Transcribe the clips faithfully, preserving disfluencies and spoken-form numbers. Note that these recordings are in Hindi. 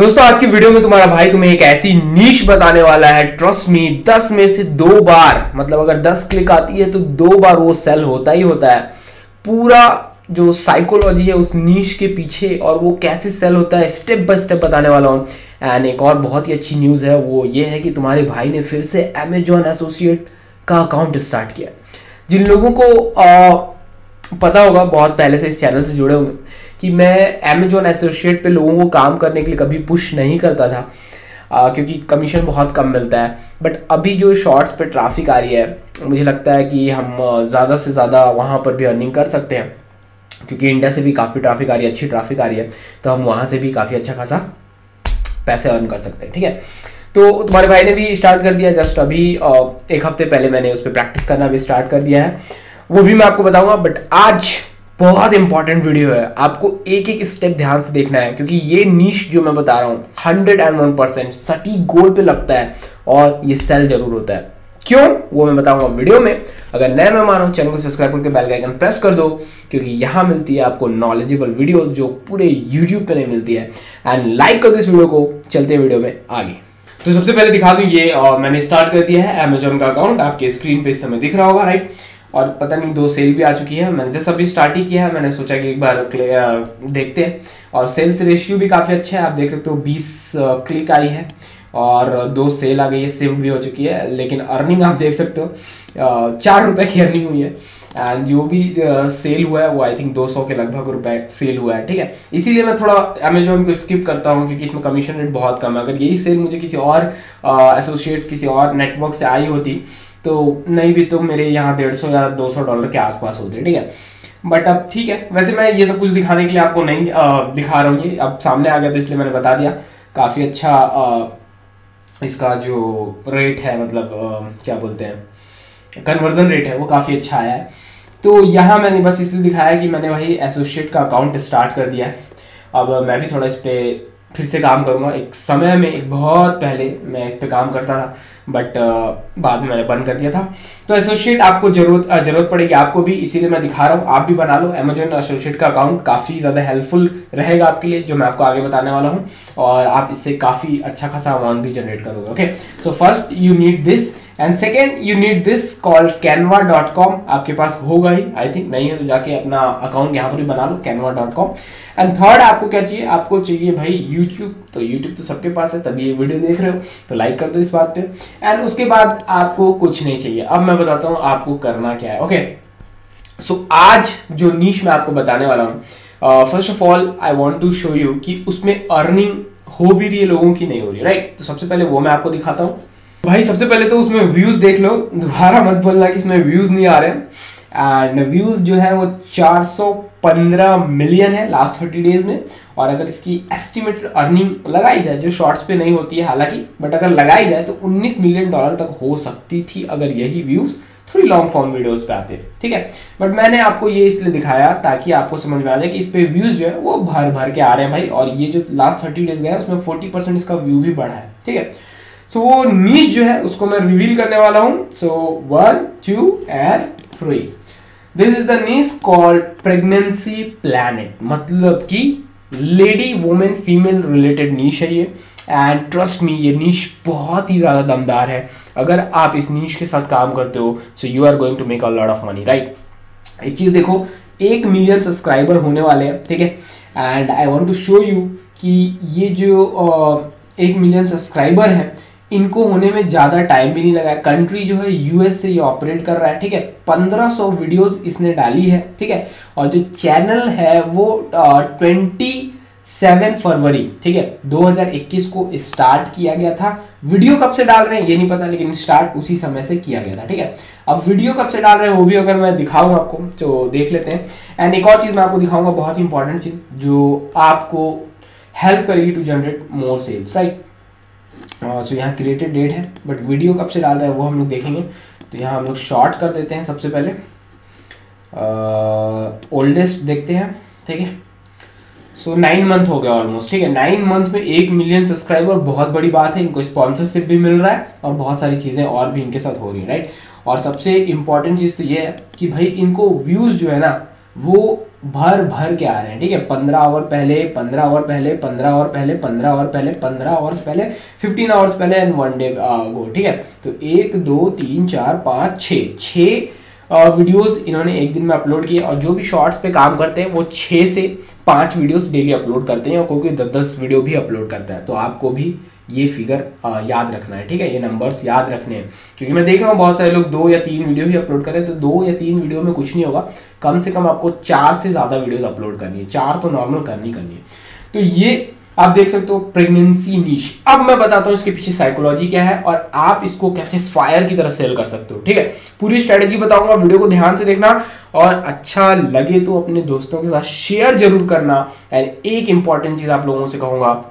दोस्तों आज की वीडियो में तुम्हारा भाई तुम्हें एक ऐसी नीश बताने वाला है, ट्रस्ट मी, दस में से दो बार, मतलब अगर दस क्लिक आती है तो दो बार वो सेल होता ही होता है। पूरा जो साइकोलॉजी है उस नीश के पीछे और वो कैसे सेल होता है स्टेप बाय स्टेप बताने वाला हूँ। एंड एक और बहुत ही अच्छी न्यूज़ है, वो ये है कि तुम्हारे भाई ने फिर से अमेजॉन एसोसिएट का अकाउंट स्टार्ट किया। जिन लोगों को आ, पता होगा, बहुत पहले से इस चैनल से जुड़े होंगे कि मैं अमेजॉन एसोसिएट पे लोगों को काम करने के लिए कभी पुश नहीं करता था आ, क्योंकि कमीशन बहुत कम मिलता है। बट अभी जो शॉर्ट्स पे ट्रैफिक आ रही है, मुझे लगता है कि हम ज़्यादा से ज़्यादा वहाँ पर भी अर्निंग कर सकते हैं, क्योंकि इंडिया से भी काफ़ी ट्रैफिक आ रही है, अच्छी ट्रैफिक आ रही है, तो हम वहाँ से भी काफ़ी अच्छा खासा पैसे अर्न कर सकते हैं। ठीक है, तो तुम्हारे भाई ने भी स्टार्ट कर दिया। जस्ट अभी आ, एक हफ्ते पहले मैंने उस पर प्रैक्टिस करना भी स्टार्ट कर दिया है, वो भी मैं आपको बताऊंगा। बट आज बहुत इंपॉर्टेंट वीडियो है, आपको एक एक स्टेप ध्यान से देखना है, क्योंकि ये नीश जो मैं बता रहा हूँ हंड्रेड एंड वन परसेंट सटीक गोल पे लगता है और ये सेल जरूर होता है। क्यों, वो मैं बताऊंगा वीडियो में। अगर नए मेहमान हो, चैनल को सब्सक्राइब करके बेल का आइकन प्रेस कर दो, क्योंकि यहाँ मिलती है आपको नॉलेजेबल वीडियोस जो पूरे यूट्यूब पे नहीं मिलती है। एंड लाइक कर दो इस वीडियो को। चलते हैं वीडियो में आगे। तो सबसे पहले दिखा दूँ, ये और मैंने स्टार्ट कर दिया है अमेजॉन का अकाउंट, आपके स्क्रीन पे इस समय दिख रहा होगा, राइट। और पता नहीं दो सेल भी आ चुकी है, मैंने जैसा अभी स्टार्ट ही किया है, मैंने सोचा कि एक बार देखते हैं। और सेल्स रेशियो भी काफ़ी अच्छा है, आप देख सकते हो बीस क्लिक आई है और दो सेल आ गई है, सेव भी हो चुकी है। लेकिन अर्निंग आप देख सकते हो चार रुपये की अर्निंग हुई है। एंड जो भी सेल हुआ है वो आई थिंक दो सौ के लगभग रुपए सेल हुआ है। ठीक है, इसीलिए मैं थोड़ा अमेजॉन को स्किप करता हूँ, क्योंकि इसमें कमीशन रेट बहुत कम है। अगर यही सेल मुझे किसी और एसोसिएट किसी और नेटवर्क से आई होती तो नहीं भी तो मेरे यहाँ डेढ़ सौ या दो सौ डॉलर के आसपास होते हैं। ठीक है, बट अब ठीक है, वैसे मैं ये सब कुछ दिखाने के लिए आपको नहीं आ, दिखा रहा हूँ, ये अब सामने आ गया तो इसलिए मैंने बता दिया। काफ़ी अच्छा आ, इसका जो रेट है, मतलब आ, क्या बोलते हैं, कन्वर्जन रेट है, वो काफ़ी अच्छा आया है। तो यहाँ मैंने बस इसलिए दिखाया कि मैंने वही एसोसिएट का अकाउंट स्टार्ट कर दिया है। अब मैं भी थोड़ा इस पर फिर से काम करूँगा। एक समय में, एक बहुत पहले मैं इस पे काम करता था, बट बाद में मैंने बंद कर दिया था। तो एसोसिएट आपको जरूरत जरूरत पड़ेगी, आपको भी, इसीलिए मैं दिखा रहा हूँ। आप भी बना लो अमेजॉन एसोसिएट का अकाउंट, काफ़ी ज़्यादा हेल्पफुल रहेगा आपके लिए, जो मैं आपको आगे बताने वाला हूँ। और आप इससे काफ़ी अच्छा खासा अमाउंट भी जनरेट करोगे। ओके, तो first you need this and second you need this called Canva dot com. आपके पास होगा ही, आई थिंक नहीं है तो जाके अपना अकाउंट यहाँ पर भी बना लो, Canva dot com. And third आपको क्या चाहिए, आपको चाहिए भाई यूट्यूब। तो यूट्यूब तो सबके पास है, तभी ये वीडियो देख रहे हो, तो लाइक कर दो इस बात पे। एंड उसके बाद आपको कुछ नहीं चाहिए। अब मैं बताता हूँ आपको करना क्या है। ओके, सो आज जो नीश मैं आपको बताने वाला हूँ, first of all I want to show you कि उसमें अर्निंग हो भी रही है लोगों की, नहीं हो रही है, राइट। तो सबसे पहले वो मैं आपको दिखाता हूँ। भाई सबसे पहले तो उसमें व्यूज़ देख लो, दोबारा मत बोलना कि इसमें व्यूज़ नहीं आ रहे हैं। एंड व्यूज़ जो है वो चार सौ पंद्रह मिलियन है लास्ट तीस डेज में। और अगर इसकी एस्टिमेटेड अर्निंग लगाई जाए, जो शॉर्ट्स पे नहीं होती है हालांकि, बट अगर लगाई जाए तो उन्नीस मिलियन डॉलर तक हो सकती थी अगर यही व्यूज़ थोड़ी लॉन्ग फॉर्म वीडियोज़ पे आते। ठीक है, बट मैंने आपको ये इसलिए दिखाया ताकि आपको समझ में आ जाए कि इस पर व्यूज़ जो है वो भर भर के आ रहे हैं भाई। और ये जो लास्ट थर्टी डेज गए उसमें फोर्टी परसेंट इसका व्यू भी बढ़ा है। ठीक है, सो वो नीश जो है उसको मैं रिवील करने वाला हूँ। So one two and three, this is the niche called pregnancy planet, मतलब कि lady women female related niche है ये। एंड ट्रस्ट मी, ये नीश बहुत ही ज़्यादा दमदार है। अगर आप इस नीश के साथ काम करते हो so you are going to make a lot of money, right. एक चीज़ देखो, एक मिलियन सब्सक्राइबर होने वाले हैं। ठीक है, and I want to show you कि ये जो uh, एक मिलियन सब्सक्राइबर है, इनको होने में ज़्यादा टाइम भी नहीं लगा। कंट्री जो है यूएस से ये ऑपरेट कर रहा है। ठीक है, पंद्रह सौ वीडियोस इसने डाली है। ठीक है, और जो चैनल है वो सत्ताईस फरवरी, ठीक है, दो हज़ार इक्कीस को स्टार्ट किया गया था। वीडियो कब से डाल रहे हैं ये नहीं पता, लेकिन स्टार्ट उसी समय से किया गया था। ठीक है, अब वीडियो कब से डाल रहे हैं वो भी अगर मैं दिखाऊँ आपको, तो देख लेते हैं। एंड एक और चीज़ मैं आपको दिखाऊँगा, बहुत ही इंपॉर्टेंट चीज़ जो आपको हेल्प करेगी to generate more sales, right. So so, यहाँ क्रिएटेड डेट है, बट वीडियो कब से डाल रहा है वो हम लोग देखेंगे। तो यहाँ हम लोग शॉर्ट कर देते हैं सबसे पहले, ओल्डेस्ट देखते हैं। ठीक है, सो नाइन मंथ हो गया ऑलमोस्ट। ठीक है, नाइन मंथ में एक मिलियन सब्सक्राइबर बहुत बड़ी बात है। इनको स्पॉन्सरशिप भी मिल रहा है और बहुत सारी चीज़ें और भी इनके साथ हो रही है, राइट। और सबसे इम्पॉर्टेंट चीज़ तो ये है कि भाई इनको व्यूज़ जो है ना वो भर भर के आ रहे हैं, ठीक है। पंद्रह आवर पहले, पंद्रह आवर पहले, पंद्रह आवर पहले, पंद्रह आवर पहले, पंद्रह आवर्स पहले, फिफ्टीन आवर्स पहले एंड वन डे गो, ठीक है। तो एक दो तीन चार पाँच छः छः वीडियोस इन्होंने एक दिन में अपलोड किए, और जो भी शॉर्ट्स पे काम करते हैं वो छः से पाँच वीडियोस डेली अपलोड करते हैं, और कोई कोई दस दस वीडियो भी अपलोड करता है। तो आपको भी ये फिगर याद रखना है, ठीक है, ये नंबर्स याद रखने हैं, क्योंकि मैं देख रहा हूँ बहुत सारे लोग दो या तीन वीडियो ही अपलोड करें। तो दो या तीन वीडियो में कुछ नहीं होगा, कम से कम आपको चार से ज़्यादा वीडियोस अपलोड करनी है, चार तो नॉर्मल करनी करनी है। तो ये आप देख सकते हो प्रेगनेंसी नीश। अब मैं बताता हूँ इसके पीछे साइकोलॉजी क्या है और आप इसको कैसे फायर की तरह सेल कर सकते हो, ठीक है। पूरी स्ट्रैटेजी बताऊंगा, वीडियो को ध्यान से देखना, और अच्छा लगे तो अपने दोस्तों के साथ शेयर जरूर करना। एंड एक इंपॉर्टेंट चीज़ आप लोगों से कहूँगा,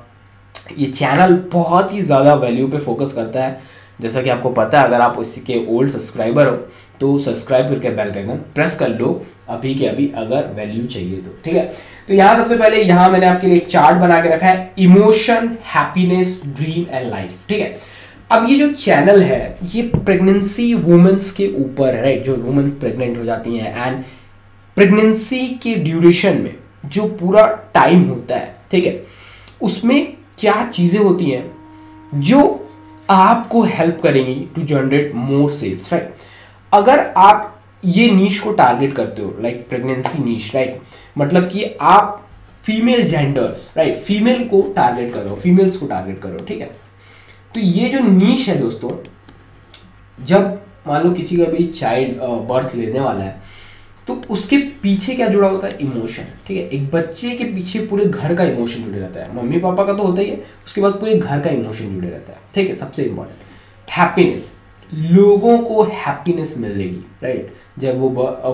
ये चैनल बहुत ही ज़्यादा वैल्यू पे फोकस करता है, जैसा कि आपको पता है। अगर आप इसके ओल्ड सब्सक्राइबर हो तो सब्सक्राइब करके बेल आइकन प्रेस कर लो अभी के अभी, अगर वैल्यू चाहिए तो, ठीक है। तो यहाँ सबसे पहले यहाँ मैंने आपके लिए एक चार्ट बना के रखा है, emotion, happiness, dream and life, ठीक है। अब ये जो चैनल है ये प्रेगनेंसी वुमेंस के ऊपर है, राइट, जो वुमेंस प्रेगनेंट हो जाती हैं, एंड प्रेगनेंसी के ड्यूरेशन में जो पूरा टाइम होता है, ठीक है, उसमें क्या चीज़ें होती हैं जो आपको हेल्प करेंगी to generate more sales, right. अगर आप ये नीश को टारगेट करते हो, लाइक प्रेगनेंसी नीश, राइट, मतलब कि आप फीमेल जेंडर्स, राइट, फीमेल को टारगेट करो, फीमेल्स को टारगेट करो, ठीक है। तो ये जो नीश है दोस्तों, जब मान लो किसी का भी चाइल्ड बर्थ लेने वाला है तो उसके पीछे क्या जुड़ा होता है, इमोशन, ठीक है। एक बच्चे के पीछे पूरे घर का इमोशन जुड़े रहता है, मम्मी पापा का तो होता ही है, उसके बाद पूरे घर का इमोशन जुड़े रहता है, ठीक है। सबसे इम्पोर्टेंट हैप्पीनेस, लोगों को हैप्पीनेस मिलेगी, राइट, जब वो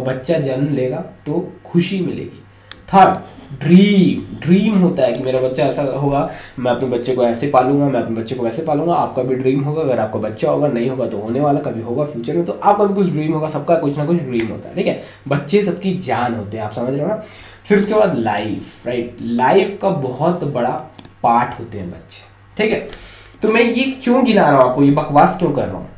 बच्चा जन्म लेगा तो खुशी मिलेगी। थर्ड, ड्रीम, ड्रीम होता है कि मेरा बच्चा ऐसा होगा, मैं अपने बच्चे को ऐसे पालूंगा, मैं अपने बच्चे को वैसे पालूंगा। आपका भी ड्रीम होगा, अगर आपका बच्चा होगा, नहीं होगा तो होने वाला, कभी होगा फ्यूचर में, तो आपका भी कुछ ड्रीम होगा, सबका कुछ ना कुछ ड्रीम होता है, ठीक है। बच्चे सबकी जान होते हैं, आप समझ रहे हो ना। फिर उसके बाद लाइफ, राइट, लाइफ का बहुत बड़ा पार्ट होते हैं बच्चे, ठीक है। तो मैं ये क्यों गिना रहा हूँ आपको, ये बकवास क्यों कर रहा हूँ,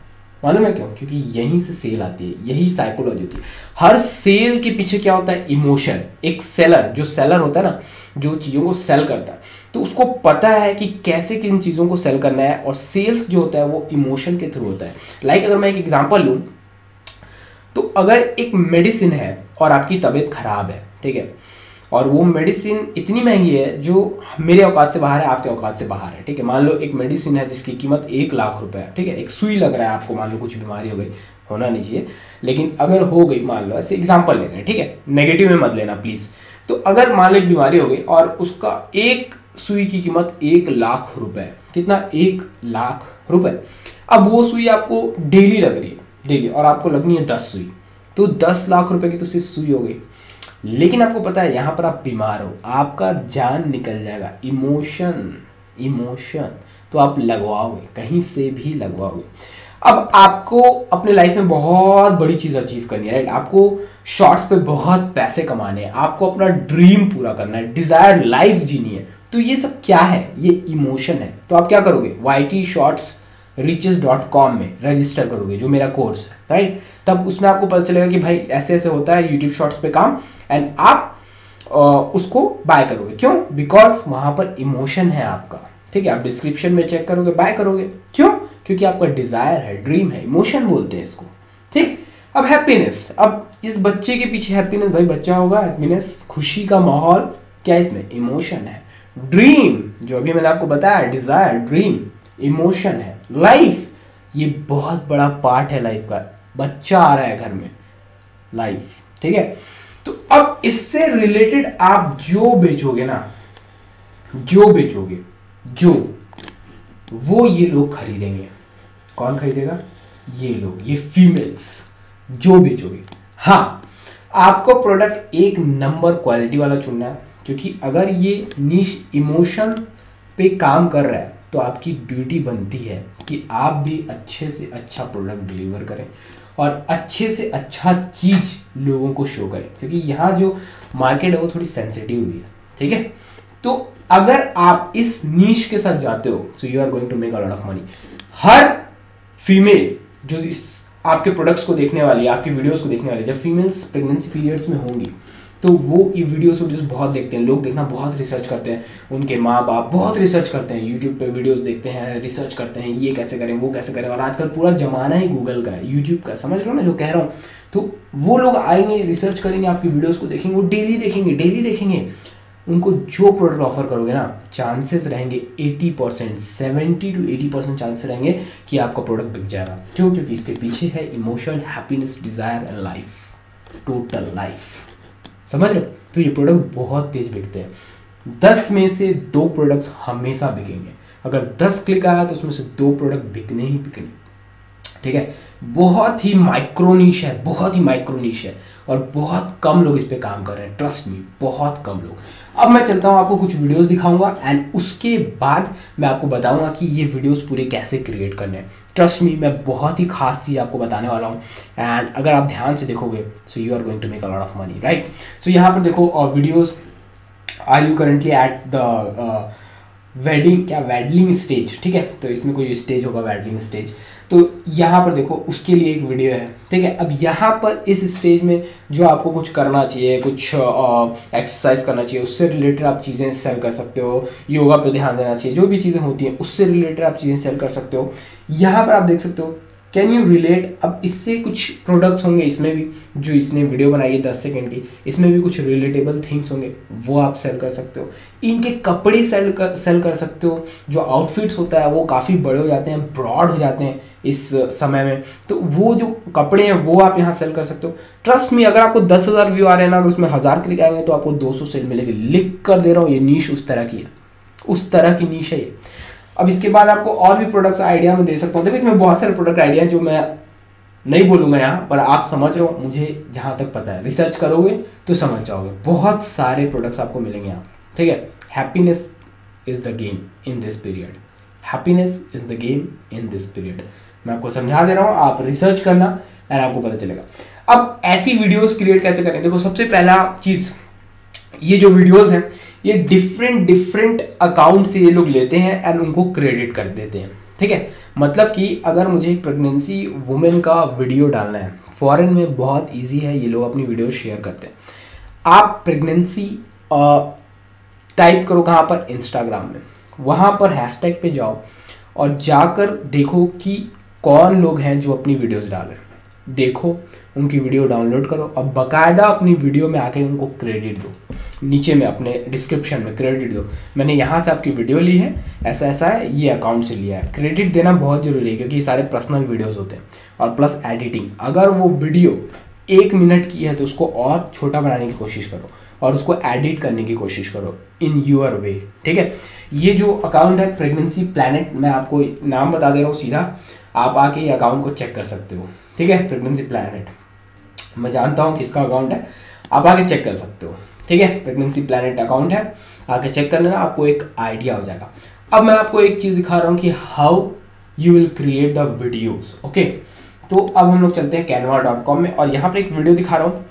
मालूम है क्यों, क्योंकि यहीं से सेल आती है, यही साइकोलॉजी होती है। हर सेल के पीछे क्या होता है, इमोशन। एक सेलर, जो सेलर होता है ना, जो चीज़ों को सेल करता है, तो उसको पता है कि कैसे किन चीज़ों को सेल करना है, और सेल्स जो होता है वो इमोशन के थ्रू होता है। लाइक अगर मैं एक एग्जांपल लूँ तो अगर एक मेडिसिन है और आपकी तबीयत खराब है, ठीक है, और वो मेडिसिन इतनी महंगी है जो मेरे औकात से बाहर है, आपके औकात से बाहर है, ठीक है। मान लो एक मेडिसिन है जिसकी कीमत एक लाख रुपए है, ठीक है। एक सुई लग रहा है आपको, मान लो कुछ बीमारी हो गई, होना नहीं चाहिए लेकिन अगर हो गई, मान लो ऐसे एग्जांपल ले रहे हैं, ठीक है, नेगेटिव में मत लेना प्लीज़। तो अगर मान लो एक बीमारी हो गई और उसका एक सुई की कीमत एक लाख रुपये, कितना, एक लाख रुपये। अब वो सुई आपको डेली लग रही है, डेली, और आपको लगनी है दस सुई, तो दस लाख रुपये की तो सिर्फ सुई हो गई। लेकिन आपको पता है यहाँ पर आप बीमार हो, आपका जान निकल जाएगा, इमोशन, इमोशन, तो आप लगवाओगे, कहीं से भी लगवाओगे। अब आपको अपने लाइफ में बहुत बड़ी चीज़ अचीव करनी है, राइट, आपको शॉर्ट्स पे बहुत पैसे कमाने हैं, आपको अपना ड्रीम पूरा करना है, डिज़ायर लाइफ जीनी है, तो ये सब क्या है, ये इमोशन है। तो आप क्या करोगे, Y T shorts riches dot com में रजिस्टर करोगे, जो मेरा कोर्स है, राइट, तब उसमें आपको पता चलेगा कि भाई ऐसे ऐसे होता है यूट्यूब शॉर्ट्स पे काम, एंड आप आ, उसको बाय करोगे। क्यों, बिकॉज वहाँ पर इमोशन है आपका, ठीक है। आप डिस्क्रिप्शन में चेक करोगे, बाय करोगे, क्यों, क्योंकि आपका डिज़ायर है, ड्रीम है, इमोशन बोलते हैं इसको, ठीक। अब हैप्पीनेस, अब इस बच्चे के पीछे हैप्पीनेस, भाई बच्चा होगा, हैप्पीनेस, खुशी का माहौल, क्या इसमें इमोशन है। ड्रीम, जो अभी मैंने आपको बताया, डिज़ायर, ड्रीम, इमोशन है। लाइफ, ये बहुत बड़ा पार्ट है लाइफ का, बच्चा आ रहा है घर में, लाइफ, ठीक है। तो अब इससे रिलेटेड आप जो बेचोगे ना, जो बेचोगे, जो, वो ये लोग खरीदेंगे। कौन खरीदेगा, ये लोग, ये फीमेल्स जो बेचोगे। हाँ, आपको प्रोडक्ट एक नंबर क्वालिटी वाला चुनना है, क्योंकि अगर ये नीश इमोशन पे काम कर रहा है तो आपकी ड्यूटी बनती है कि आप भी अच्छे से अच्छा प्रोडक्ट डिलीवर करें और अच्छे से अच्छा चीज़ लोगों को शो करें, क्योंकि यहाँ जो मार्केट है वो थोड़ी सेंसिटिव भी है, ठीक है। तो अगर आप इस नीश के साथ जाते हो, so you are going to make a lot of money. हर फीमेल जो इस आपके प्रोडक्ट्स को देखने वाली है, आपकी वीडियोज़ को देखने वाली, जब फीमेल्स प्रेगनेंसी पीरियड्स में होंगी तो वो ये वीडियोस वीडियोस बहुत देखते हैं लोग, देखना बहुत रिसर्च करते हैं, उनके माँ बाप बहुत रिसर्च करते हैं, यूट्यूब पे वीडियोस देखते हैं, रिसर्च करते हैं, ये कैसे करें वो कैसे करें। और आजकल पूरा जमाना ही गूगल का है, यूट्यूब का, समझ रहे हो ना जो कह रहा हूँ। तो वो लोग आएंगे, रिसर्च करेंगे, आपकी वीडियोज़ को देखेंगे, वो डेली देखेंगे डेली देखेंगे उनको जो प्रोडक्ट ऑफर करोगे ना, चांसेस रहेंगे अस्सी परसेंट, सत्तर टू अस्सी परसेंट चांसेस रहेंगे कि आपका प्रोडक्ट बिक जाएगा। क्यों? क्योंकि इसके पीछे है emotion, happiness, desire and life, total life, समझ रहे हो। तो ये प्रोडक्ट बहुत तेज बिकते हैं, दस में से दो प्रोडक्ट्स हमेशा बिकेंगे। अगर दस क्लिक आया तो उसमें से दो प्रोडक्ट बिकने ही बिकने, ठीक है। बहुत ही माइक्रोनिश है, बहुत ही माइक्रोनिश है और बहुत कम लोग इस पे काम कर रहे हैं, ट्रस्ट मी, बहुत कम लोग। अब मैं चलता हूँ, आपको कुछ वीडियोस दिखाऊंगा एंड उसके बाद मैं आपको बताऊंगा कि ये वीडियोस पूरे कैसे क्रिएट करने हैं। ट्रस्ट मी, मैं बहुत ही खास चीज़ आपको बताने वाला हूँ एंड अगर आप ध्यान से देखोगे so you are going to make a lot of money, right. So यहाँ पर देखो, और videos, are you currently at the wedding, क्या वेडलिंग स्टेज, ठीक है। तो इसमें कोई स्टेज होगा, वेडलिंग स्टेज। तो यहाँ पर देखो, उसके लिए एक वीडियो है, ठीक है। अब यहाँ पर इस स्टेज में जो आपको कुछ करना चाहिए, कुछ एक्सरसाइज करना चाहिए, उससे रिलेटेड आप चीज़ें शेयर कर सकते हो, योगा पे ध्यान देना चाहिए, जो भी चीज़ें होती हैं उससे रिलेटेड आप चीज़ें शेयर कर सकते हो। यहाँ पर आप देख सकते हो, कैन यू रिलेट। अब इससे कुछ प्रोडक्ट्स होंगे इसमें भी, जो इसने वीडियो बनाई है दस सेकेंड की, इसमें भी कुछ रिलेटेबल थिंग्स होंगे, वो आप सेल कर सकते हो। इनके कपड़े सेल कर सेल कर सकते हो, जो आउटफिट्स होता है वो काफ़ी बड़े हो जाते हैं, ब्रॉड हो जाते हैं इस समय में, तो वो जो कपड़े हैं वो आप यहाँ सेल कर सकते हो। ट्रस्ट मी, अगर आपको दस हज़ार व्यू आ रहे हैं ना और उसमें हज़ार क्लिक आएंगे तो आपको दो सौ सेल मिलेगी, लिख कर दे रहा हूँ। ये नीश उस तरह की है, उस तरह की नीश है ये। अब इसके बाद आपको और भी प्रोडक्ट्स आइडिया में दे सकता हूँ। देखो इसमें बहुत सारे प्रोडक्ट आइडिया जो मैं नहीं बोलूँगा यहाँ पर, आप समझ रहे हो मुझे जहाँ तक पता है, रिसर्च करोगे तो समझ जाओगे, बहुत सारे प्रोडक्ट्स आपको मिलेंगे यहाँ, ठीक है। Happiness is the game in this period, happiness is the game in this period, मैं आपको समझा दे रहा हूँ, आप रिसर्च करना एंड आपको पता चलेगा। अब ऐसी वीडियोज़ क्रिएट कैसे करें, देखो सबसे पहला चीज़, ये जो वीडियोज़ हैं ये डिफरेंट डिफरेंट अकाउंट से ये लोग लेते हैं एंड उनको क्रेडिट कर देते हैं, ठीक है। मतलब कि अगर मुझे प्रेगनेंसी वुमेन का वीडियो डालना है, फॉरेन में बहुत इजी है, ये लोग अपनी वीडियो शेयर करते हैं। आप प्रेगनेंसी टाइप करो, कहाँ पर, इंस्टाग्राम में, वहाँ पर हैशटैग पे जाओ और जाकर देखो कि कौन लोग हैं जो अपनी वीडियोज़ डाल रहे हैं, देखो उनकी वीडियो डाउनलोड करो और बाकायदा अपनी वीडियो में आके उनको क्रेडिट दो, नीचे में अपने डिस्क्रिप्शन में क्रेडिट दो, मैंने यहाँ से आपकी वीडियो ली है, ऐसा ऐसा है, ये अकाउंट से लिया है। क्रेडिट देना बहुत ज़रूरी है क्योंकि ये सारे पर्सनल वीडियोस होते हैं और प्लस एडिटिंग। अगर वो वीडियो एक मिनट की है तो उसको और छोटा बनाने की कोशिश करो और उसको एडिट करने की कोशिश करो इन योर वे, ठीक है। ये जो अकाउंट है प्रेगनेंसी प्लानट, मैं आपको नाम बता दे रहा हूँ सीधा, आप आके ये अकाउंट को चेक कर सकते हो, ठीक है। प्रेगनेंसी प्लानट, मैं जानता हूँ किसका अकाउंट है, आप आके चेक कर सकते हो, ठीक है। प्रेगनेंसी प्लानट अकाउंट है, आके चेक कर लेना, आपको एक आइडिया हो जाएगा। अब मैं आपको एक चीज़ दिखा रहा हूँ कि how you will create the videos, okay. तो अब हम लोग चलते हैं कैनवा डॉट कॉम में और यहाँ पर एक वीडियो दिखा रहा हूँ।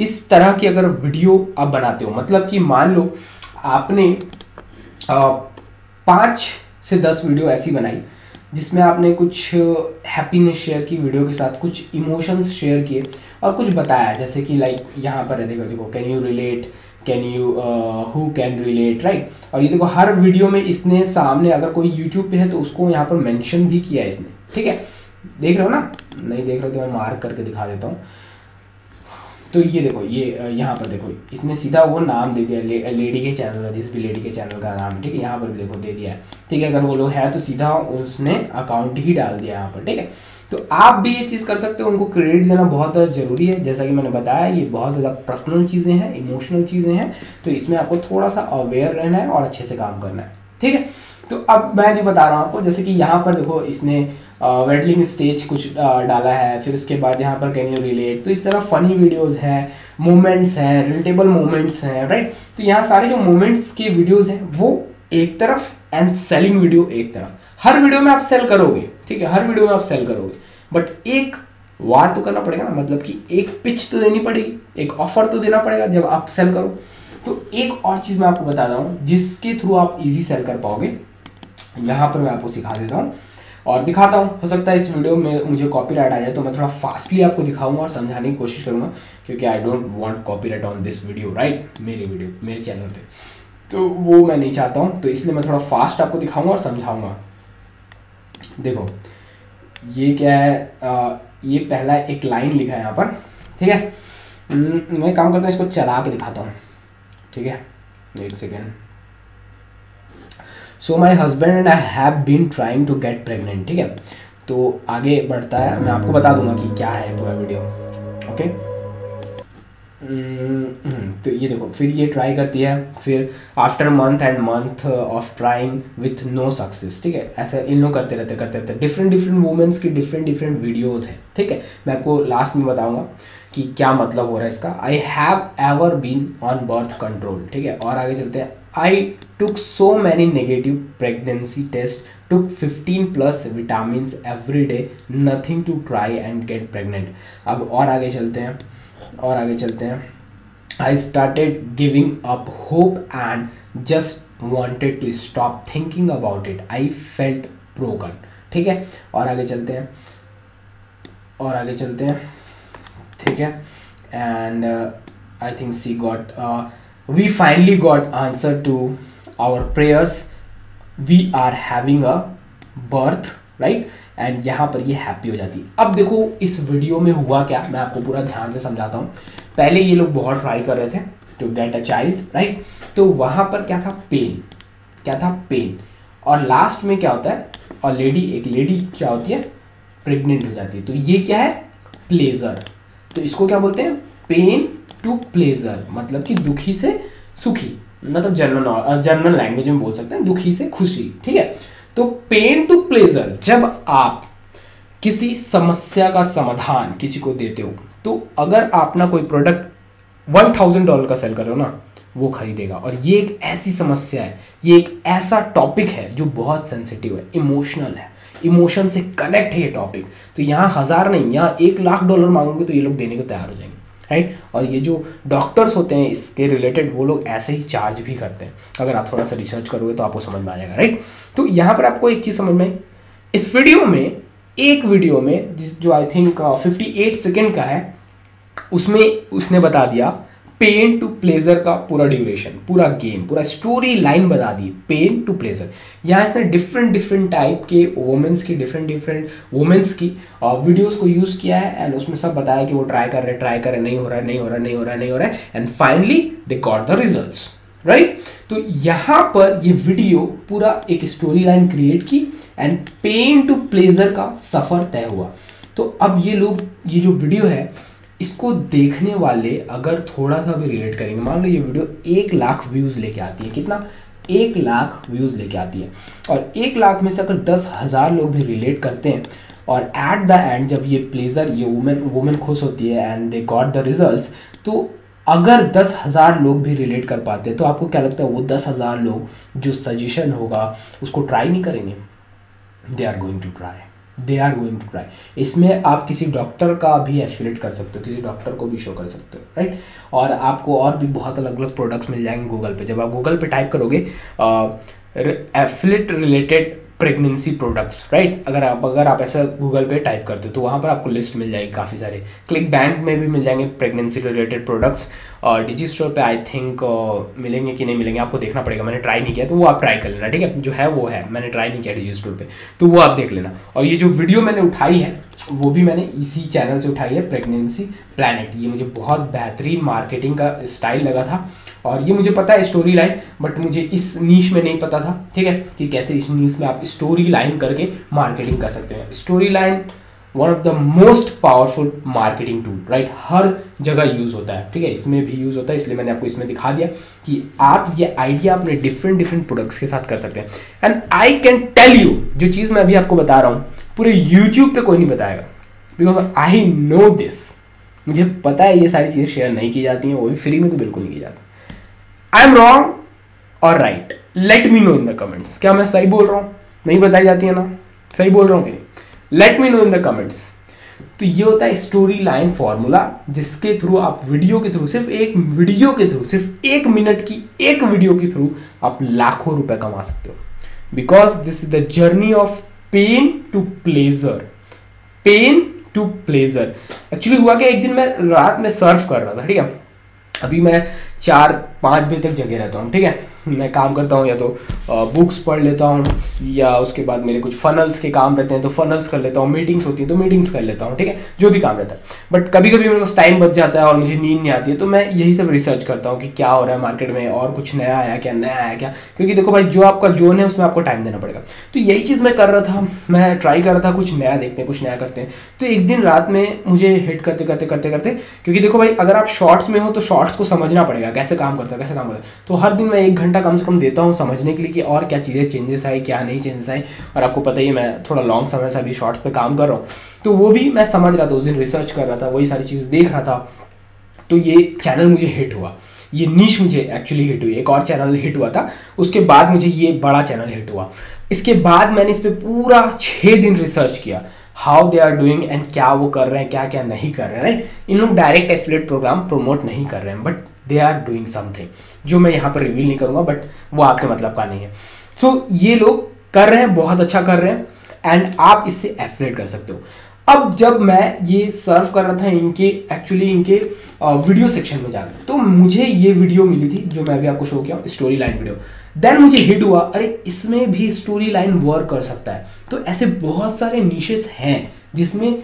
इस तरह की अगर वीडियो आप बनाते हो, मतलब कि मान लो आपने पाँच से दस वीडियो ऐसी बनाई जिसमें आपने कुछ हैप्पीनेस शेयर की वीडियो के साथ, कुछ इमोशंस शेयर किए और कुछ बताया, जैसे कि लाइक यहाँ पर है, देखो देखो, can you relate, can you, who can relate, right. और ये देखो हर वीडियो में इसने सामने, अगर कोई यूट्यूब पे है तो उसको यहाँ पर मेंशन भी किया है इसने, ठीक है। देख रहे हो ना, नहीं देख रहे हो तो मैं मार्क करके दिखा देता हूँ। तो ये देखो, ये यहाँ पर देखो इसने सीधा वो नाम दे दिया, ले, लेडी के चैनल का, जिस भी लेडी के चैनल का नाम, ठीक है। यहाँ पर भी देखो दे दिया है, ठीक है। अगर वो लोग हैं तो सीधा उसने अकाउंट ही डाल दिया यहाँ पर, ठीक है। तो आप भी ये चीज़ कर सकते हो, उनको क्रेडिट देना बहुत ज़रूरी है। जैसा कि मैंने बताया, ये बहुत ज़्यादा पर्सनल चीज़ें हैं, इमोशनल चीज़ें हैं, तो इसमें आपको थोड़ा सा अवेयर रहना है और अच्छे से काम करना है, ठीक है। तो अब मैं जो बता रहा हूँ आपको, जैसे कि यहाँ पर देखो इसने वेडलिंग स्टेज कुछ आ, डाला है, फिर उसके बाद यहाँ पर कैन यू रिलेट। तो इस तरह फ़नी वीडियोस हैं, मोमेंट्स हैं, रिलेटेबल मोमेंट्स हैं, राइट। तो यहाँ सारे जो मोमेंट्स के वीडियोस हैं वो एक तरफ एंड सेलिंग वीडियो एक तरफ। हर वीडियो में आप सेल करोगे, ठीक है, हर वीडियो में आप सेल करोगे, बट एक वार तो करना पड़ेगा ना, मतलब कि एक पिच तो देनी पड़ेगी, एक ऑफर तो देना पड़ेगा जब आप सेल करो। तो एक और चीज़ मैं आपको बता रहा हूँ जिसके थ्रू आप ईजी सेल कर पाओगे, यहाँ पर मैं आपको सिखा देता हूँ। और दिखाता हूँ। हो सकता है इस वीडियो में मुझे कॉपीराइट आ जाए तो मैं थोड़ा फास्टली आपको दिखाऊंगा और समझाने की कोशिश करूँगा, क्योंकि I don't want copyright on this video, right, मेरी वीडियो मेरे चैनल पे, तो वो मैं नहीं चाहता हूँ। तो इसलिए मैं थोड़ा फास्ट आपको दिखाऊंगा और समझाऊँगा। देखो ये क्या है, आ, ये पहला एक लाइन लिखा है यहाँ पर, ठीक है। मैं काम करता हूँ, इसको चला के दिखाता हूँ, ठीक है, एक second. So my husband and I have been trying to get pregnant, ठीक है। तो आगे बढ़ता है, मैं आपको बता दूंगा कि क्या है पूरा वीडियो, ओके। तो ये देखो, फिर ये ट्राई करती है, फिर after month and month of trying with no success, ठीक है। ऐसा इन लोग करते रहते करते रहते डिफरेंट डिफरेंट वूमेंस की डिफरेंट डिफरेंट वीडियोज़ हैं, ठीक है। मैं आपको लास्ट में बताऊँगा कि क्या मतलब हो रहा है इसका। I have ever been on birth control, ठीक है। और आगे चलते हैं, I took so many negative pregnancy tests, took fifteen plus vitamins every day, nothing to try and get pregnant. अब और आगे चलते हैं और आगे चलते हैं I started giving up hope and just wanted to stop thinking about it. I felt broken. ठीक है, और आगे चलते हैं और आगे चलते हैं ठीक है। And uh, I think she got uh, We finally got answer to our prayers. We are having a birth, right? And यहाँ पर ये हैप्पी हो जाती है। अब देखो इस वीडियो में हुआ क्या, मैं आपको पूरा ध्यान से समझाता हूँ। पहले ये लोग बहुत ट्राई कर रहे थे to get a child, right. तो वहाँ पर क्या था, पेन, क्या था पेन। और लास्ट में क्या होता है, और लेडी एक लेडी क्या होती है, प्रेग्नेंट हो जाती है। तो ये क्या है, प्लेजर। तो इसको क्या बोलते हैं, पेन टू प्लेजर, मतलब कि दुखी से सुखी, मतलब जनरल जनरल लैंग्वेज में बोल सकते हैं, दुखी से खुशी, ठीक है। तो पेन टू प्लेजर, जब आप किसी समस्या का समाधान किसी को देते हो, तो अगर आप ना कोई प्रोडक्ट वन थाउजेंड डॉलर का सेल कर रहे हो ना, वो खरीदेगा। और ये एक ऐसी समस्या है, ये एक ऐसा टॉपिक है जो बहुत सेंसिटिव है, इमोशनल है, इमोशन से कनेक्ट है ये टॉपिक। तो यहाँ हज़ार नहीं, यहाँ एक लाख डॉलर मांगोगे तो ये लोग देने को तैयार हो जाएंगे, राइट। और ये जो डॉक्टर्स होते हैं इसके रिलेटेड, वो लोग ऐसे ही चार्ज भी करते हैं। अगर आप थोड़ा सा रिसर्च करोगे तो आपको समझ में आ जाएगा, राइट। तो यहाँ पर आपको एक चीज़ समझ में, इस वीडियो में एक वीडियो में जिस जो आई थिंक अट्ठावन सेकंड का है, उसमें उसने बता दिया पेन टू प्लेजर का पूरा ड्यूरेशन, पूरा गेम, पूरा स्टोरी लाइन बता दी, पेन टू प्लेजर। यहाँ इसने डिफरेंट डिफरेंट टाइप के वुमेंस की डिफरेंट डिफरेंट वुमेंस की और वीडियोस को यूज़ किया है। एंड उसमें सब बताया कि वो ट्राई कर रहे ट्राई कर रहे नहीं हो रहा नहीं हो रहा नहीं हो रहा नहीं हो रहा है, and finally they got the results, right. तो यहाँ पर ये वीडियो पूरा एक स्टोरी लाइन क्रिएट की एंड पेन टू प्लेजर का सफ़र तय हुआ। तो अब ये लोग, ये जो वीडियो है, इसको देखने वाले अगर थोड़ा सा भी रिलेट करेंगे, मान लो ये वीडियो एक लाख व्यूज़ लेके आती है, कितना, एक लाख व्यूज़ लेके आती है, और एक लाख में से अगर दस हज़ार लोग भी रिलेट करते हैं, और एट द एंड जब ये प्लेजर, ये वुमेन वुमेन खुश होती है and they got the results, तो अगर दस हज़ार लोग भी रिलेट कर पाते हैं, तो आपको क्या लगता है वो दस हज़ार लोग जो सजेशन होगा उसको ट्राई नहीं करेंगे? They are going to try, they are going to try. इसमें आप किसी डॉक्टर का भी एफिलेट कर सकते हो, किसी डॉक्टर को भी शो कर सकते हो, राइट। और आपको और भी बहुत अलग अलग प्रोडक्ट्स मिल जाएंगे गूगल पे। जब आप गूगल पे टाइप करोगे affiliate related pregnancy products, right, अगर आप अगर आप ऐसा गूगल पे टाइप करते हो तो वहाँ पर आपको लिस्ट मिल जाएगी काफ़ी सारे। क्लिक बैंक में भी मिल जाएंगे प्रेगनेंसी रिलेटेड प्रोडक्ट्स, और डिजी स्टोर पर आई थिंक मिलेंगे कि नहीं मिलेंगे आपको देखना पड़ेगा, मैंने ट्राई नहीं किया, तो वो आप ट्राई कर लेना, ठीक है। जो है वो है, मैंने ट्राई नहीं किया डिजी स्टोर पर, तो वो आप देख लेना। और ये जो वीडियो मैंने उठाई है वो भी मैंने इसी चैनल से उठाई है, प्रेगनेंसी प्लानट। ये मुझे बहुत बेहतरीन मार्केटिंग का स्टाइल लगा था, और ये मुझे पता है स्टोरी लाइन, बट मुझे इस नीश में नहीं पता था, ठीक है, कि कैसे इस नीश में आप स्टोरी लाइन करके मार्केटिंग कर सकते हैं। Story line one of the most powerful marketing tool, right, हर जगह यूज़ होता है, ठीक है, इसमें भी यूज़ होता है। इसलिए मैंने आपको इसमें दिखा दिया कि आप ये आइडिया अपने डिफरेंट डिफरेंट प्रोडक्ट्स के साथ कर सकते हैं। And I can tell you, जो चीज़ मैं अभी आपको बता रहा हूँ पूरे यूट्यूब पे कोई नहीं बताएगा, बिकॉज आई नो दिस। मुझे पता है ये सारी चीज़ें शेयर नहीं की जाती हैं, वो भी फ्री में तो बिल्कुल नहीं की जाती। आई एम रॉन्ग और right, let me know in the comments. क्या मैं सही बोल रहा हूँ? नहीं बताई जाती है ना, सही बोल रहा हूँ कि नहीं, let me know in the comments. तो ये होता है स्टोरी लाइन फॉर्मूला, जिसके थ्रू आप वीडियो के थ्रू, सिर्फ एक वीडियो के थ्रू, सिर्फ एक मिनट की एक वीडियो के थ्रू आप लाखों रुपए कमा सकते हो। Because this is the journey of pain to pleasure, pain to pleasure. Actually हुआ कि एक दिन मैं रात में सर्फ कर रहा था, ठीक है, अभी मैं चार पाँच बजे तक जगे रहता हूँ, ठीक है, मैं काम करता हूँ, या तो बुक्स पढ़ लेता हूँ, या उसके बाद मेरे कुछ फनल्स के काम रहते हैं तो फनल्स कर लेता हूँ, मीटिंग्स होती हैं तो मीटिंग्स कर लेता हूँ, ठीक है, जो भी काम रहता है। बट कभी कभी मेरे पास टाइम बच जाता है और मुझे नींद नहीं आती है, तो मैं यही सब रिसर्च करता हूँ कि क्या हो रहा है मार्केट में, और कुछ नया आया क्या, नया आया क्या, क्योंकि देखो भाई जो आपका जोन है उसमें आपको टाइम देना पड़ेगा। तो यही चीज़ मैं कर रहा था, मैं ट्राई कर रहा था कुछ नया देखते हैं, कुछ नया करते हैं। तो एक दिन रात में मुझे हिट करते करते करते करते क्योंकि देखो भाई अगर आप शॉर्ट्स में हो तो शॉर्ट्स को समझना पड़ेगा कैसे काम करता है, कैसे काम करता है। तो हर दिन मैं एक घंटा कम से कम देता हूँ समझने के लिए कि और क्या चीज़ें चेंजेस आई, क्या नहीं चेंजेस आई। और आपको पता ही है मैं थोड़ा लॉन्ग समय से अभी शॉर्ट्स पे काम कर रहा हूँ, तो वो भी मैं समझ रहा था, उस दिन रिसर्च कर रहा था, वही सारी चीज़ देख रहा था। तो ये चैनल मुझे हिट हुआ, ये नीश मुझे एक्चुअली हिट हुई। एक और चैनल हिट हुआ था, उसके बाद मुझे ये बड़ा चैनल हिट हुआ। इसके बाद मैंने इस पर पूरा छः दिन रिसर्च किया, how they are doing and क्या वो कर रहे हैं, क्या क्या नहीं कर रहे हैं, राइट। इन लोग डायरेक्ट एफिलिएट प्रोग्राम प्रमोट नहीं कर रहे हैं, but they are doing something जो मैं यहाँ पर रिवील नहीं करूँगा, बट वो आपके मतलब का नहीं है। सो so, ये लोग कर रहे हैं, बहुत अच्छा कर रहे हैं, एंड आप इससे एफिलिएट कर सकते हो। अब जब मैं ये सर्व कर रहा था इनके एक्चुअली इनके वीडियो सेक्शन में जाकर, तो मुझे ये वीडियो मिली थी जो मैं अभी आपको शो किया, स्टोरी लाइन वीडियो। देन मुझे हिट हुआ, अरे इसमें भी स्टोरी लाइन वर्क कर सकता है। तो ऐसे बहुत सारे नीशेस हैं जिसमें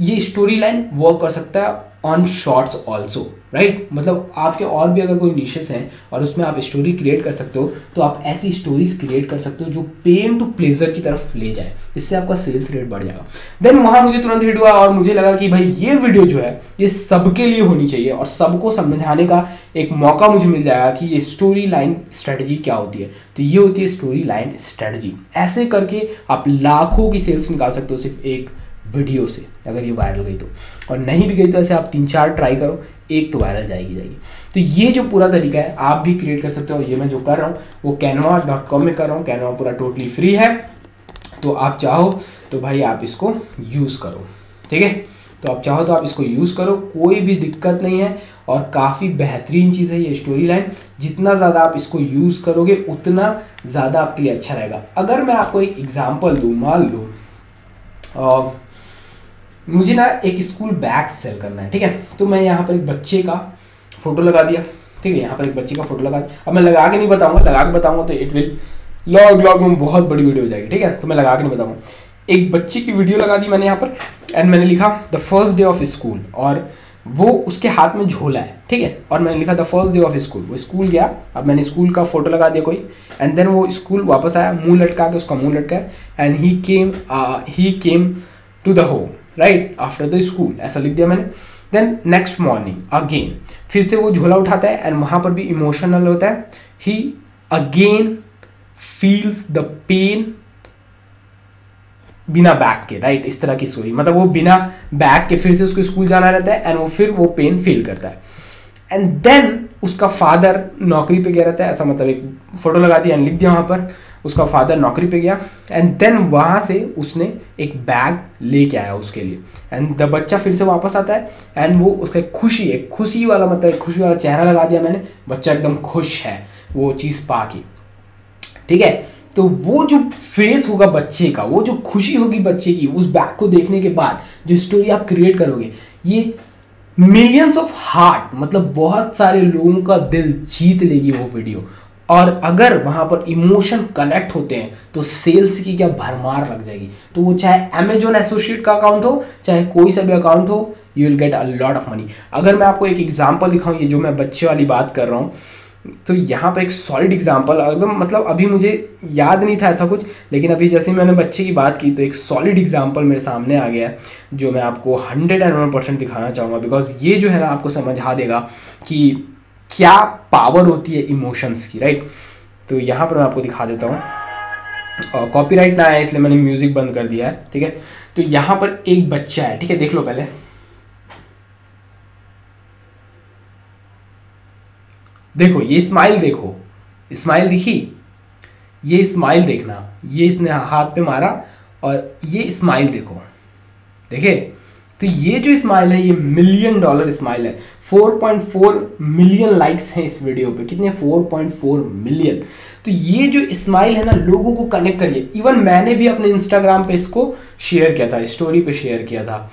ये स्टोरी लाइन वर्क कर सकता है ऑन शॉर्ट्स ऑल्सो, राइट। मतलब आपके और भी अगर कोई नीशेस हैं और उसमें आप स्टोरी क्रिएट कर सकते हो, तो आप ऐसी स्टोरीज क्रिएट कर सकते हो जो पेन टू प्लेजर की तरफ ले जाए, इससे आपका सेल्स रेट बढ़ जाएगा। देन वहाँ मुझे तुरंत हिट हुआ और मुझे लगा कि भाई ये वीडियो जो है ये सबके लिए होनी चाहिए और सबको समझाने का एक मौका मुझे मिल जाएगा कि ये स्टोरी लाइन स्ट्रेटजी क्या होती है। तो ये होती है स्टोरी लाइन स्ट्रेटजी। ऐसे करके आप लाखों की सेल्स निकाल सकते हो सिर्फ एक वीडियो से, अगर ये वायरल गई तो, और नहीं भी गई तो ऐसे आप तीन चार ट्राई करो, एक तो वायरल जाएगी जाएगी। तो ये जो पूरा तरीका है आप भी क्रिएट कर सकते हो। ये मैं जो कर रहा हूँ वो कैनवा डॉट कॉम में कर रहा हूँ, कैनवा पूरा टोटली फ्री है, तो आप चाहो तो भाई आप इसको यूज़ करो, ठीक है। तो आप चाहो तो आप इसको यूज़ करो, कोई भी दिक्कत नहीं है और काफ़ी बेहतरीन चीज़ है ये स्टोरी लाइन। जितना ज़्यादा आप इसको यूज़ करोगे उतना ज़्यादा आपके लिए अच्छा रहेगा। अगर मैं आपको एक एग्जाम्पल दूँ, मान लो मुझे ना एक स्कूल बैग सेल करना है, ठीक है, तो मैं यहाँ पर एक बच्चे का फोटो लगा दिया, ठीक है, यहाँ पर एक बच्चे का फोटो लगा दिया। अब मैं लगा के नहीं बताऊँगा, लगा के बताऊँगा तो इट विल लॉग लॉग में बहुत बड़ी वीडियो हो जाएगी, ठीक है, तो मैं लगा के नहीं बताऊँगा। एक बच्चे की वीडियो लगा दी मैंने यहाँ पर, एंड मैंने लिखा the first day of school, और वो उसके हाथ में झोला है, ठीक है, और मैंने लिखा the first day of school. वो स्कूल गया, अब मैंने स्कूल का फोटो लगा दिया कोई, एंड देन वो स्कूल वापस आया, मुँह लटका के, उसका मुँह लटका, and he came he came to the home right after the school, ऐसा लिख दिया मैंने। देन नेक्स्ट मॉर्निंग अगेन, फिर से वो झोला उठाता है एंड वहाँ पर भी इमोशनल होता है, he again feels the pain बिना बैग के, राइट, इस तरह की स्टोरी। मतलब वो बिना बैग के फिर से उसको स्कूल जाना रहता है एंड वो फिर वो पेन फील करता है। एंड देन उसका फादर नौकरी पे गया रहता है, ऐसा मतलब एक फोटो लगा दिया एंड लिख दिया वहाँ पर उसका फादर नौकरी पे गया, एंड देन वहाँ से उसने एक बैग लेके आया उसके लिए, एंड द बच्चा फिर से वापस आता है एंड वो उसका एक खुशी एक खुशी वाला मतलब एक खुशी वाला चेहरा लगा दिया मैंने, बच्चा एकदम खुश है वो चीज़ पा के, ठीक है। तो वो जो फेस होगा बच्चे का, वो जो खुशी होगी बच्चे की उस बैग को देखने के बाद, जो स्टोरी आप क्रिएट करोगे, ये मिलियंस ऑफ हार्ट मतलब बहुत सारे लोगों का दिल जीत लेगी वो वीडियो। और अगर वहाँ पर इमोशन कनेक्ट होते हैं तो सेल्स की क्या भरमार लग जाएगी। तो वो चाहे अमेजॉन एसोसिएट का अकाउंट हो, चाहे कोई सा भी अकाउंट हो, you will get a lot of money. अगर मैं आपको एक एग्जांपल दिखाऊँ, ये जो मैं बच्चे वाली बात कर रहा हूँ, तो यहाँ पर एक सॉलिड एग्जांपल एकदम, मतलब अभी मुझे याद नहीं था ऐसा कुछ, लेकिन अभी जैसे मैंने बच्चे की बात की तो एक सॉलिड एग्जांपल मेरे सामने आ गया है जो मैं आपको हंड्रेड एंड वन परसेंट दिखाना चाहूँगा, बिकॉज ये जो है ना आपको समझा देगा कि क्या पावर होती है इमोशंस की, राइट। तो यहाँ पर मैं आपको दिखा देता हूँ, कॉपीराइट ना आए इसलिए मैंने म्यूज़िक बंद कर दिया है, ठीक है। तो यहाँ पर एक बच्चा है, ठीक है, देख लो पहले, देखो ये स्माइल, देखो स्माइल दिखी, ये स्माइल देखना, ये इसने हाथ पे मारा और ये स्माइल देखो, देखे। तो ये जो स्माइल है ये मिलियन डॉलर स्माइल है। Four point four million likes हैं इस वीडियो पे, कितने, फोर पॉइंट फोर मिलियन। तो ये जो स्माइल है ना, लोगों को कनेक्ट करिए। इवन मैंने भी अपने इंस्टाग्राम पे इसको शेयर किया था, स्टोरी पे शेयर किया था।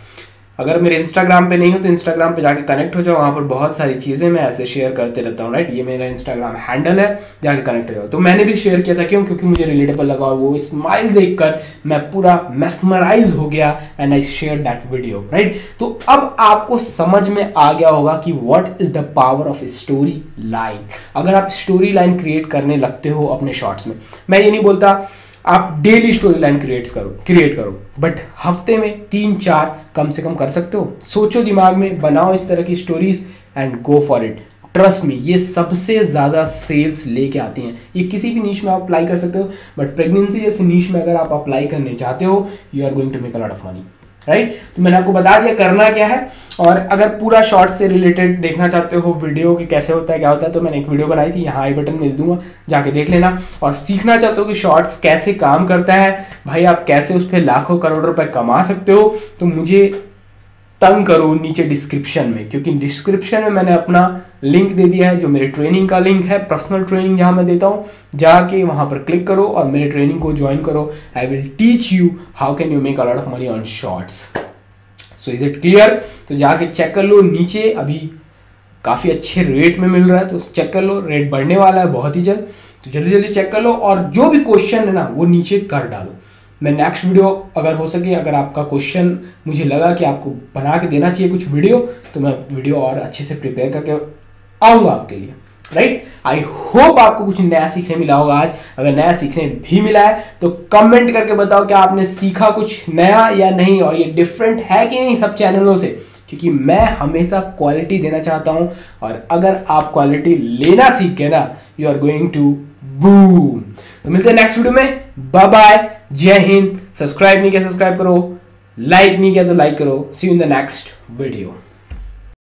अगर मेरे इंस्टाग्राम पे नहीं हो तो इंस्टाग्राम पे जाके कनेक्ट हो जाओ, वहाँ पर बहुत सारी चीज़ें मैं ऐसे शेयर करते रहता हूँ। राइट, ये मेरा इंस्टाग्राम हैंडल है, जाके कनेक्ट हो जाओ। तो मैंने भी शेयर किया था, क्यों? क्योंकि मुझे रिलेटेबल लगा और वो स्माइल देखकर मैं पूरा मेस्मराइज हो गया and I share that video. Right, तो अब आपको समझ में आ गया होगा कि what is the power of story line. अगर आप स्टोरी लाइन क्रिएट करने लगते हो अपने शॉर्ट्स में, मैं ये नहीं बोलता आप डेली स्टोरी लाइन क्रिएट करो क्रिएट करो बट हफ्ते में तीन चार कम से कम कर सकते हो। सोचो दिमाग में, बनाओ इस तरह की stories and go for it. Trust me, ये सबसे ज़्यादा सेल्स लेके आती हैं। ये किसी भी नीश में आप अप्लाई कर सकते हो, बट प्रेगनेंसी जैसी नीश में अगर आप अप्लाई करने चाहते हो, you are going to make a lot of money. Right, तो मैंने आपको बता दिया करना क्या है। और अगर पूरा शॉर्ट से रिलेटेड देखना चाहते हो, वीडियो के कैसे होता है क्या होता है, तो मैंने एक वीडियो बनाई थी, यहाँ आई बटन मिल दूंगा, जाके देख लेना। और सीखना चाहते हो कि शॉर्ट्स कैसे काम करता है, भाई आप कैसे उस पर लाखों करोड़ रुपए कमा सकते हो, तो मुझे तंग करो नीचे डिस्क्रिप्शन में, क्योंकि डिस्क्रिप्शन में मैंने अपना लिंक दे दिया है जो मेरे ट्रेनिंग का लिंक है, पर्सनल ट्रेनिंग जहाँ मैं देता हूँ। जाके वहाँ पर क्लिक करो और मेरे ट्रेनिंग को ज्वाइन करो। I will teach you how can you make a lot of money on shorts. So is it clear? तो जाके चेक कर लो, नीचे अभी काफ़ी अच्छे रेट में मिल रहा है, तो चेक कर लो, रेट बढ़ने वाला है बहुत ही जल्द। तो जल्दी जल्दी चेक कर लो और जो भी क्वेश्चन है ना वो नीचे कर डालो। मैं नेक्स्ट वीडियो अगर हो सके, अगर आपका क्वेश्चन मुझे लगा कि आपको बना के देना चाहिए कुछ वीडियो, तो मैं वीडियो और अच्छे से प्रिपेयर करके आऊँगा आपके लिए। राइट, आई होप आपको कुछ नया सीखने मिला होगा आज। अगर नया सीखने भी मिला है तो कमेंट करके बताओ कि आपने सीखा कुछ नया या नहीं, और ये डिफरेंट है कि नहीं सब चैनलों से, क्योंकि मैं हमेशा क्वालिटी देना चाहता हूं। और अगर आप क्वालिटी लेना सीख गए ना, you are going to boom. तो मिलते हैं नेक्स्ट वीडियो में, बाय बाय, जय हिंद। सब्सक्राइब नहीं किया सब्सक्राइब करो, लाइक नहीं किया तो लाइक करो। See you in the next video.